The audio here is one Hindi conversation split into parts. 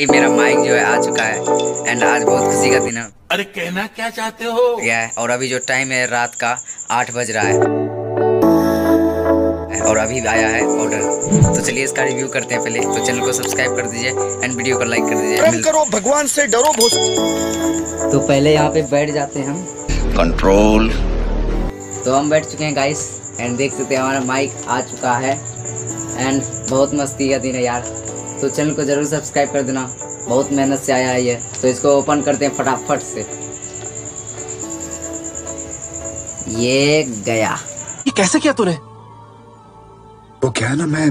मेरा माइक जो है आ चुका है एंड आज बहुत खुशी का दिन है। अरे कहना क्या चाहते हो यार। और अभी जो टाइम है रात का 8 बज रहा है और अभी आया है ऑर्डर। तो चलिए इसका रिव्यू करते हैं पहले। तो चैनल को सब्सक्राइब कर दीजिए एंड वीडियो को लाइक कर दीजिए। करो भगवान से डरो। तो पहले यहाँ पे बैठ जाते हैं हम कंट्रोल। तो हम बैठ चुके हैं गाइस एंड देख सकते हैं हमारा माइक आ चुका है एंड बहुत मस्ती का दिन है यार। तो चैनल को जरूर सब्सक्राइब कर देना, बहुत मेहनत से आया है ये। तो इसको ओपन करते हैं फटाफट से। ये गया। ये कैसे किया तूने? वो क्या है ना, मैं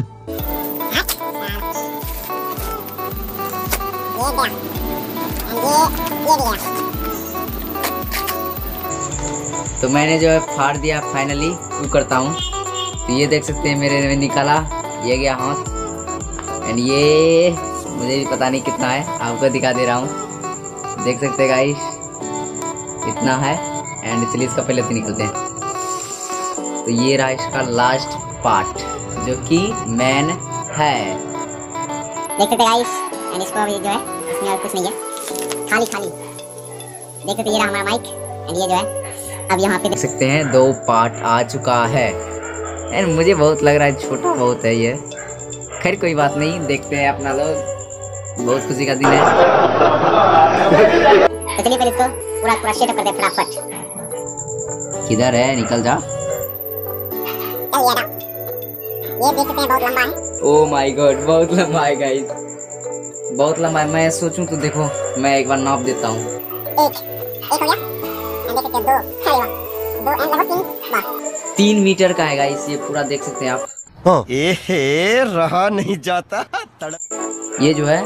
तो मैंने जो है फाड़ दिया फाइनली। क्यों करता हूँ तो ये देख सकते हैं मेरे में निकाला, ये गया हाथ एंड ये मुझे भी पता नहीं कितना है, आपको दिखा दे रहा हूँ। देख सकते हैं गाइस इतना है एंड चलिए इसका पहले से निकलते हैं। तो ये रहा इसका लास्ट पार्ट जो कि मैन है। देख सकते हैं गाइस एंड इसको अभी जो है इसमें और कुछ नहीं है, खाली खाली। देख सकते हैं ये रहा हमारा माइक एंड ये जो है अब यहाँ पे देख सकते हैं 2 पार्ट आ चुका है एंड मुझे बहुत लग रहा है छोटा बहुत है ये। खैर कोई बात नहीं, देखते हैं अपना लोग, बहुत खुशी का दिन है। तो चलिए फिर इसको पूरा सेटअप करते हैं फटाफट। किधर है, निकल जा। ये देख सकते हैं बहुत लंबा है। ओह माय गॉड बहुत लंबा है गाइस, बहुत लंबा है। मैं सोचूं तो देखो मैं एक बार नाप देता हूँ। एक 3 मीटर का है गाइस ये पूरा, देख सकते हैं आप। एहे रहा नहीं जाता। ये जो है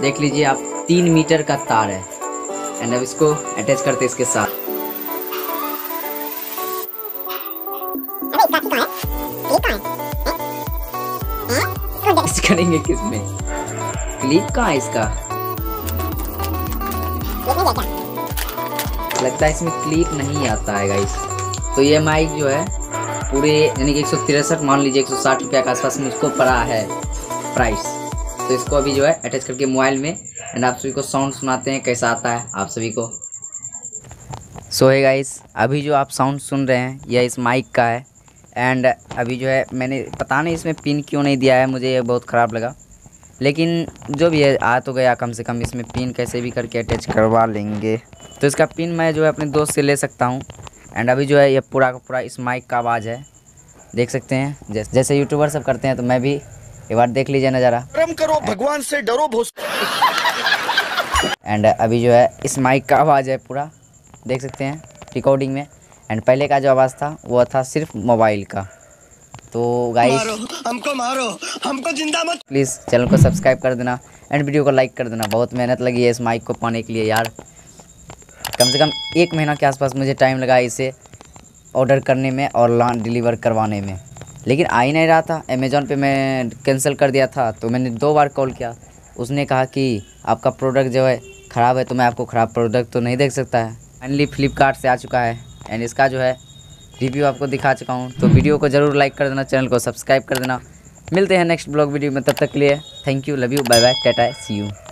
देख लीजिए आप 3 मीटर का तार है एंड अब इसको अटैच करते इसके साथ। करेंगे किसमें क्लिप, कहाँ है इसका? लगता है इसमें क्लिप नहीं आता है गाइस। तो ये माइक जो है पूरे यानी कि 163 मान लीजिए 160 रुपया के आसपास मुझको पड़ा है प्राइस। तो इसको अभी जो है अटैच करके मोबाइल में एंड आप सभी को साउंड सुनाते हैं कैसा आता है आप सभी को। सो हे गाइस अभी जो आप साउंड सुन रहे हैं यह इस माइक का है एंड अभी जो है मैंने पता नहीं इसमें पिन क्यों नहीं दिया है, मुझे ये बहुत ख़राब लगा। लेकिन जो भी है आ तो गया, कम से कम इसमें पिन कैसे भी करके अटैच करवा लेंगे। तो इसका पिन मैं जो है अपने दोस्त से ले सकता हूँ एंड अभी जो है ये पूरा का पूरा इस माइक का आवाज़ है। देख सकते हैं जैसे यूट्यूबर सब करते हैं। तो मैं भी एक बार देख लीजिए नज़ारा। कर्म करो भगवान से डरो एंड अभी जो है इस माइक का आवाज़ है पूरा, देख सकते हैं रिकॉर्डिंग में। एंड पहले का जो आवाज़ था वो था सिर्फ मोबाइल का। तो गाइस हमको मारो, हमको जिंदा मत। प्लीज़ चैनल को सब्सक्राइब कर देना एंड वीडियो को लाइक कर देना। बहुत मेहनत लगी है इस माइक को पाने के लिए यार, कम से कम 1 महीना के आसपास मुझे टाइम लगा इसे ऑर्डर करने में और डिलीवर करवाने में। लेकिन आ ही नहीं रहा था। अमेज़ॉन पे मैं कैंसिल कर दिया था तो मैंने 2 बार कॉल किया, उसने कहा कि आपका प्रोडक्ट जो है ख़राब है। तो मैं आपको ख़राब प्रोडक्ट तो नहीं देख सकता है। फाइनली फ्लिपकार्ट से आ चुका है एंड इसका जो है रिव्यू आपको दिखा चुका हूँ। तो वीडियो को ज़रूर लाइक कर देना, चैनल को सब्सक्राइब कर देना। मिलते हैं नेक्स्ट ब्लॉग वीडियो में, तब तक के लिए thank you, love you, bye bye, tata, see you.